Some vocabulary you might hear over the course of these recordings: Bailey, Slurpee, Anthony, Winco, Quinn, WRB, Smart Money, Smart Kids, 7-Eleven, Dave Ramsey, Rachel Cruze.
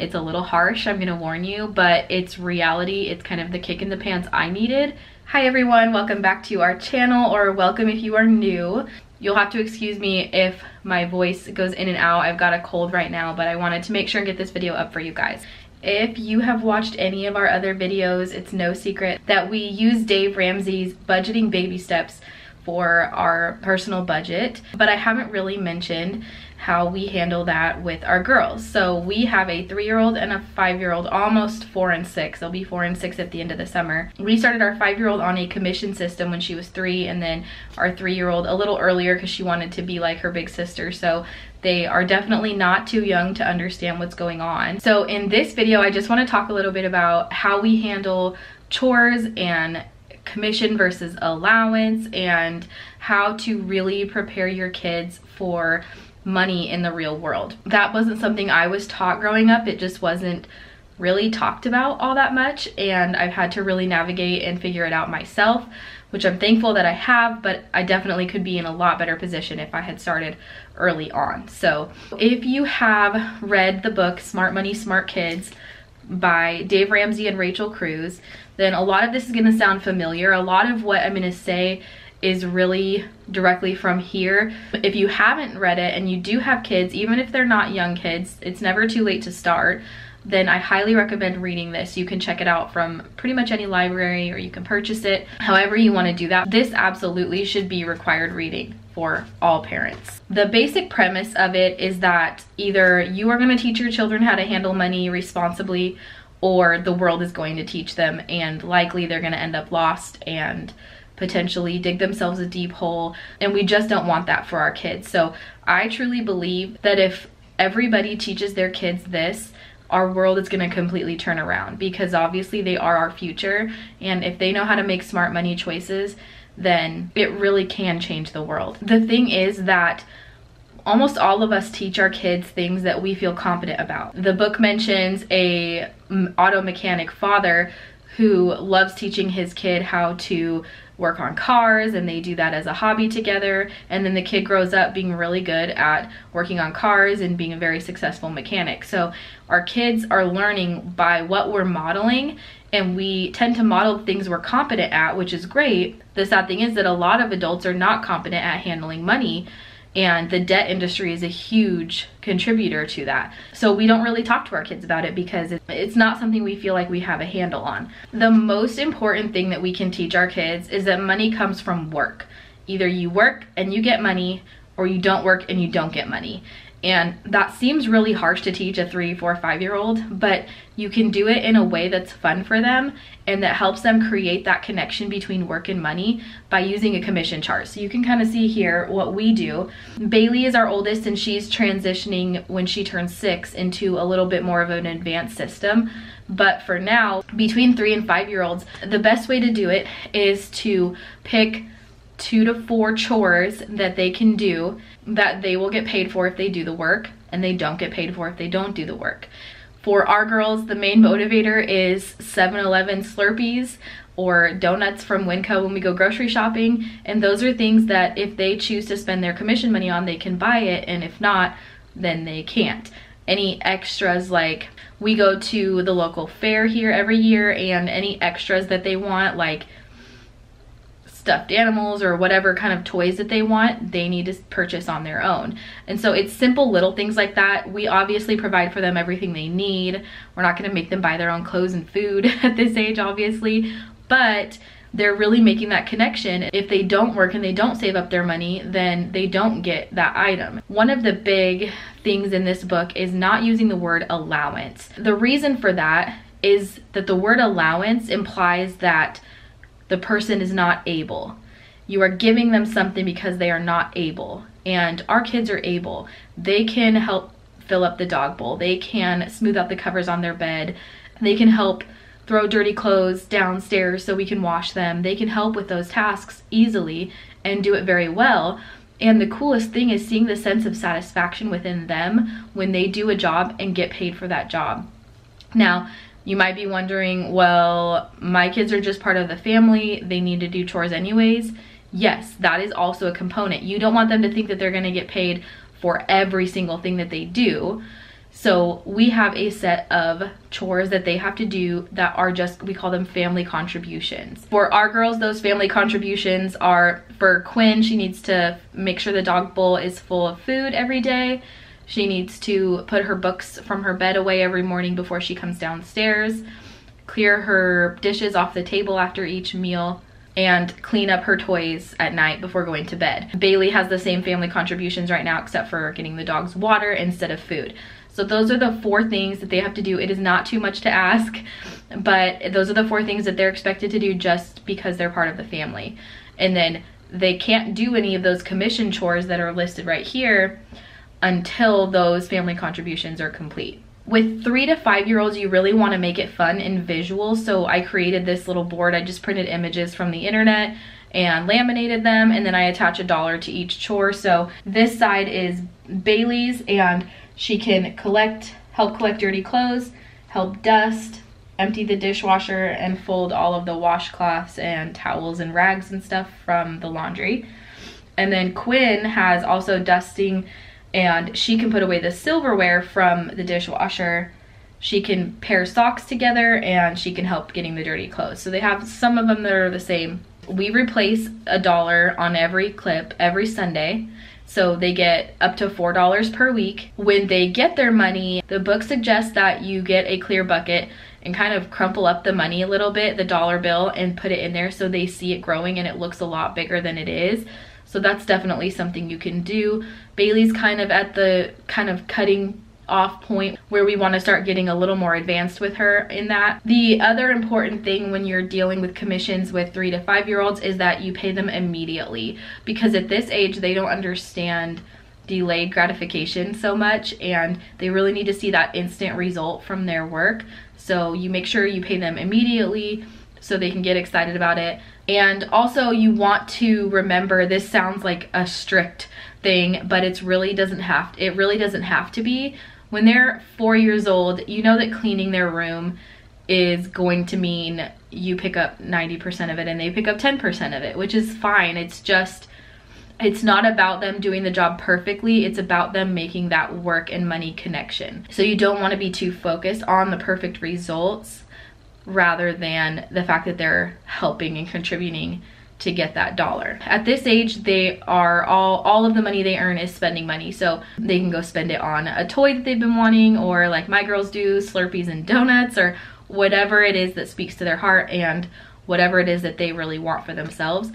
It's a little harsh, I'm gonna warn you, but it's reality. It's kind of the kick in the pants I needed. Hi everyone, welcome back to our channel, or welcome if you are new. You'll have to excuse me if my voice goes in and out. I've got a cold right now, but I wanted to make sure and get this video up for you guys. If you have watched any of our other videos, it's no secret that we use Dave Ramsey's budgeting baby steps for our personal budget, but I haven't really mentioned how we handle that with our girls. So we have a 3-year-old and a 5-year-old, almost 4 and 6. They'll be 4 and 6 at the end of the summer. We started our 5-year-old on a commission system when she was 3, and then our 3-year-old a little earlier because she wanted to be like her big sister. So they are definitely not too young to understand what's going on. So in this video, I just want to talk a little bit about how we handle chores and commission versus allowance, and how to really prepare your kids for money in the real world. That wasn't something I was taught growing up. It just wasn't really talked about all that much, and I've had to really navigate and figure it out myself, which I'm thankful that I have, but I definitely could be in a lot better position if I had started early on. So if you have read the book Smart Money, Smart Kids by Dave Ramsey and Rachel Cruze, then a lot of this is going to sound familiar. A lot of what I'm going to say is really directly from here. If you haven't read it and you do have kids, even if they're not young kids, it's never too late to start, then I highly recommend reading this. You can check it out from pretty much any library, or you can purchase it however you want to do that. This absolutely should be required reading for all parents. The basic premise of it is that either you are going to teach your children how to handle money responsibly, or the world is going to teach them, and likely they're going to end up lost and potentially dig themselves a deep hole, and we just don't want that for our kids. So I truly believe that if everybody teaches their kids this, our world is going to completely turn around, because obviously they are our future, and if they know how to make smart money choices, then it really can change the world. The thing is that almost all of us teach our kids things that we feel competent about. The book mentions a auto mechanic father who loves teaching his kid how to work on cars, and they do that as a hobby together, and then the kid grows up being really good at working on cars and being a very successful mechanic. So our kids are learning by what we're modeling, and we tend to model things we're competent at, which is great. The sad thing is that a lot of adults are not competent at handling money, and the debt industry is a huge contributor to that. So we don't really talk to our kids about it because it's not something we feel like we have a handle on. The most important thing that we can teach our kids is that money comes from work. Either you work and you get money, or you don't work and you don't get money. And that seems really harsh to teach a 3, 4, 5-year-old, but you can do it in a way that's fun for them and that helps them create that connection between work and money by using a commission chart. So you can kind of see here what we do. Bailey is our oldest, and she's transitioning when she turns 6 into a little bit more of an advanced system. But for now, between 3 and 5-year-olds, the best way to do it is to pick 2 to 4 chores that they can do that they will get paid for if they do the work, and they don't get paid for if they don't do the work. For our girls, the main motivator is 7-Eleven Slurpees or donuts from Winco when we go grocery shopping, and those are things that if they choose to spend their commission money on, they can buy it, and if not, then they can't. Any extras, like we go to the local fair here every year, and any extras that they want, like stuffed animals or whatever kind of toys that they want, they need to purchase on their own. And so it's simple little things like that. We obviously provide for them everything they need. We're not going to make them buy their own clothes and food at this age, obviously, but they're really making that connection. If they don't work and they don't save up their money, then they don't get that item. One of the big things in this book is not using the word allowance. The reason for that is that the word allowance implies that the person is not able. You are giving them something because they are not able, and our kids are able. They can help fill up the dog bowl. They can smooth out the covers on their bed. They can help throw dirty clothes downstairs so we can wash them. They can help with those tasks easily and do it very well. And the coolest thing is seeing the sense of satisfaction within them when they do a job and get paid for that job. Now, you might be wondering, well, my kids are just part of the family, they need to do chores anyways. Yes, that is also a component. You don't want them to think that they're going to get paid for every single thing that they do. So we have a set of chores that they have to do that are just, we call them family contributions. For our girls, those family contributions are for Quinn, she needs to make sure the dog bowl is full of food every day. She needs to put her books from her bed away every morning before she comes downstairs, clear her dishes off the table after each meal, and clean up her toys at night before going to bed. Bailey has the same family contributions right now except for getting the dogs water instead of food. So those are the four things that they have to do. It is not too much to ask, but those are the four things that they're expected to do just because they're part of the family. And then they can't do any of those commission chores that are listed right here until those family contributions are complete. With 3- to 5-year-olds, you really want to make it fun and visual, so I created this little board. I just printed images from the internet and laminated them, and then I attach $1 to each chore. So this side is Bailey's, and she can help collect dirty clothes, help dust, empty the dishwasher, and fold all of the washcloths and towels and rags and stuff from the laundry. And then Quinn has also dusting, and she can put away the silverware from the dishwasher. She can pair socks together, and she can help getting the dirty clothes. So they have some of them that are the same. We replace $1 on every clip every Sunday, so they get up to $4 per week. When they get their money, the book suggests that you get a clear bucket and kind of crumple up the money a little bit, the dollar bill, and put it in there so they see it growing and it looks a lot bigger than it is. So that's definitely something you can do. Bailey's kind of at the cutting off point where we want to start getting a little more advanced with her in that. The other important thing when you're dealing with commissions with 3- to 5-year-olds is that you pay them immediately, because at this age they don't understand delayed gratification so much, and they really need to see that instant result from their work. So you make sure you pay them immediately so they can get excited about it. And also, you want to remember, this sounds like a strict thing, but it really doesn't have to be. When they're 4 years old, you know that cleaning their room is going to mean you pick up 90% of it and they pick up 10% of it, which is fine. It's not about them doing the job perfectly, it's about them making that work and money connection. So you don't want to be too focused on the perfect results rather than the fact that they're helping and contributing to get that $1. At this age, they are all of the money they earn is spending money, so they can go spend it on a toy that they've been wanting, or like my girls do, Slurpees and donuts, or whatever it is that speaks to their heart and whatever it is that they really want for themselves.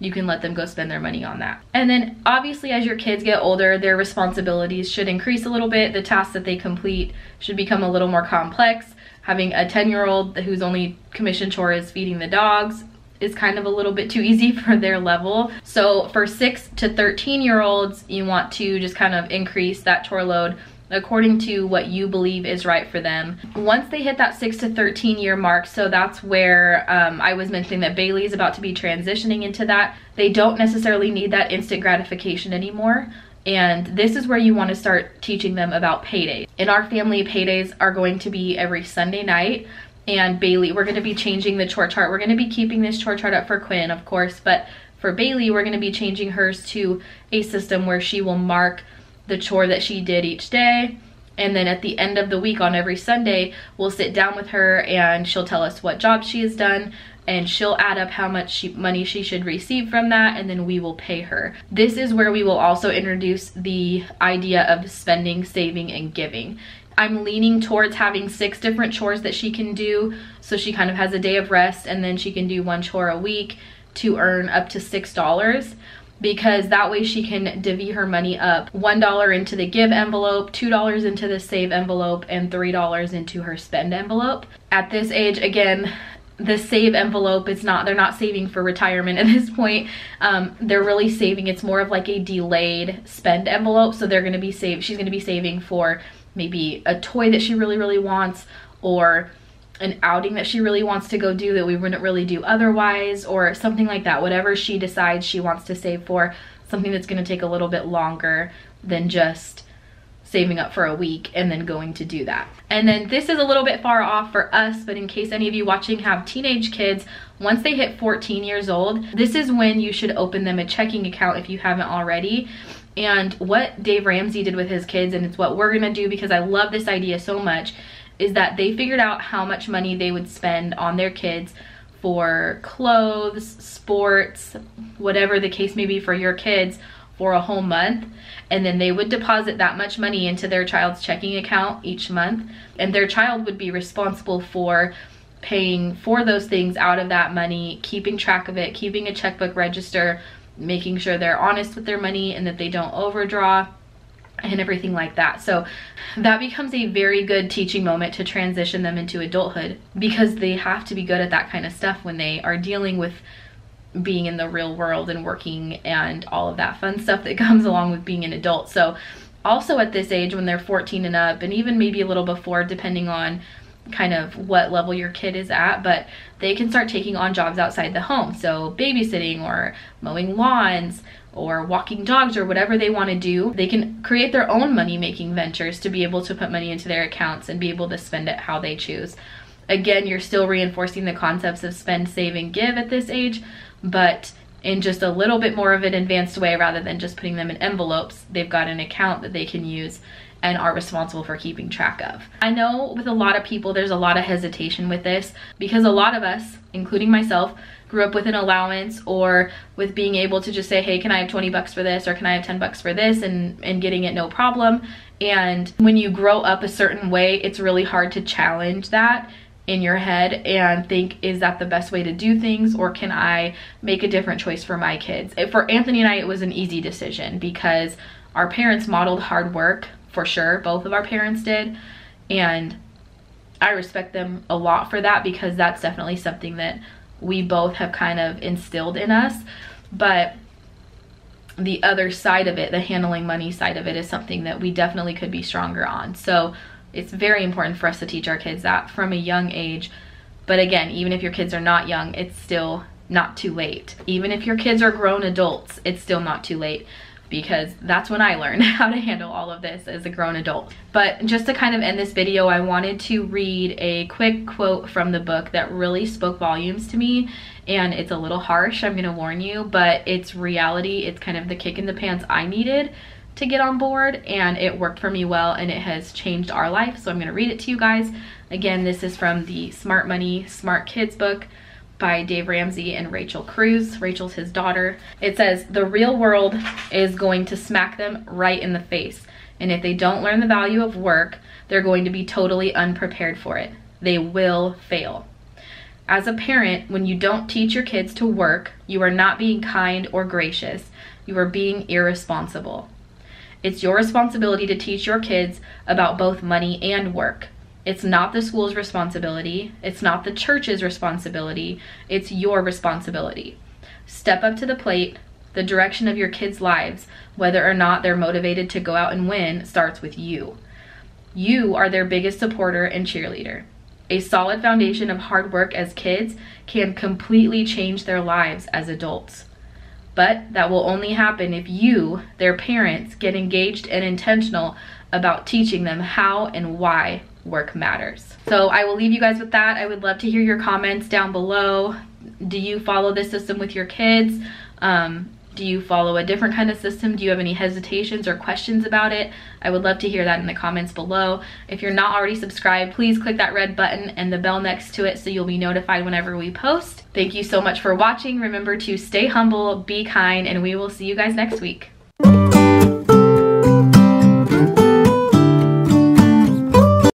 You can let them go spend their money on that. And then obviously, as your kids get older, their responsibilities should increase a little bit. The tasks that they complete should become a little more complex. Having a 10-year-old whose only commission chore is feeding the dogs is kind of a little bit too easy for their level. So for 6- to 13-year-olds, you want to just kind of increase that chore load according to what you believe is right for them. Once they hit that 6- to 13-year mark, so that's where I was mentioning that Bailey's about to be transitioning into that, they don't necessarily need that instant gratification anymore. And this is where you want to start teaching them about paydays. In our family, paydays are going to be every Sunday night. And Bailey, we're going to be changing the chore chart. We're going to be keeping this chore chart up for Quinn, of course, but for Bailey, we're going to be changing hers to a system where she will mark the chore that she did each day. And then at the end of the week on every Sunday, we'll sit down with her and she'll tell us what job she has done, and she'll add up how much money she should receive from that, and then we will pay her. This is where we will also introduce the idea of spending, saving, and giving. I'm leaning towards having 6 different chores that she can do, so she kind of has a day of rest, and then she can do one chore a week to earn up to $6. Because that way she can divvy her money up, $1 into the give envelope, $2 into the save envelope, and $3 into her spend envelope. At this age, again, the save envelope, they're not saving for retirement at this point. They're really saving, it's more of like a delayed spend envelope. So she's gonna be saving for maybe a toy that she really, really wants, or an outing that she really wants to go do that we wouldn't really do otherwise, or something like that. Whatever she decides she wants to save for, something that's going to take a little bit longer than just saving up for a week and then going to do that. And then this is a little bit far off for us, but in case any of you watching have teenage kids, once they hit 14 years old, this is when you should open them a checking account if you haven't already. And what Dave Ramsey did with his kids, and it's what we're gonna do because I love this idea so much, is that they figured out how much money they would spend on their kids for clothes, sports, whatever the case may be for your kids, for a whole month. And then they would deposit that much money into their child's checking account each month, and their child would be responsible for paying for those things out of that money, keeping track of it, keeping a checkbook register, making sure they're honest with their money and that they don't overdraw and everything like that. So that becomes a very good teaching moment to transition them into adulthood, because they have to be good at that kind of stuff when they are dealing with being in the real world and working and all of that fun stuff that comes along with being an adult. So also at this age, when they're 14 and up, and even maybe a little before depending on kind of what level your kid is at, but they can start taking on jobs outside the home. So babysitting or mowing lawns or walking dogs or whatever they want to do. They can create their own money-making ventures to be able to put money into their accounts and be able to spend it how they choose. Again, you're still reinforcing the concepts of spend, save, and give at this age, but in just a little bit more of an advanced way. Rather than just putting them in envelopes, they've got an account that they can use and are responsible for keeping track of. I know with a lot of people there's a lot of hesitation with this, because a lot of us, including myself, grew up with an allowance or with being able to just say, hey, can I have 20 bucks for this, or can I have 10 bucks for this, and getting it no problem. And when you grow up a certain way, it's really hard to challenge that in your head and think, is that the best way to do things, or can I make a different choice for my kids? For Anthony and I, it was an easy decision because our parents modeled hard work. For sure, both of our parents did, and I respect them a lot for that, because that's definitely something that we both have kind of instilled in us. But the other side of it, the handling money side of it, is something that we definitely could be stronger on. So it's very important for us to teach our kids that from a young age. But again, even if your kids are not young, it's still not too late. Even if your kids are grown adults, it's still not too late, because that's when I learned how to handle all of this as a grown adult. But just to kind of end this video, I wanted to read a quick quote from the book that really spoke volumes to me, and it's a little harsh, I'm gonna warn you, but it's reality. It's kind of the kick in the pants I needed to get on board, and it worked for me well, and it has changed our life. So I'm gonna read it to you guys. Again, this is from the Smart Money, Smart Kids book by Dave Ramsey and Rachel Cruze. Rachel's his daughter. It says, the real world is going to smack them right in the face, and if they don't learn the value of work, they're going to be totally unprepared for it. They will fail. As a parent, when you don't teach your kids to work, you are not being kind or gracious. You are being irresponsible. It's your responsibility to teach your kids about both money and work. It's not the school's responsibility. It's not the church's responsibility. It's your responsibility. Step up to the plate. The direction of your kids' lives, whether or not they're motivated to go out and win, starts with you. You are their biggest supporter and cheerleader. A solid foundation of hard work as kids can completely change their lives as adults. But that will only happen if you, their parents, get engaged and intentional about teaching them how and why work matters. So I will leave you guys with that. I would love to hear your comments down below. Do you follow this system with your kids? Do you follow a different kind of system? Do you have any hesitations or questions about it? I would love to hear that in the comments below. If you're not already subscribed, please click that red button and the bell next to it so you'll be notified whenever we post. Thank you so much for watching. Remember to stay humble, be kind, and we will see you guys next week.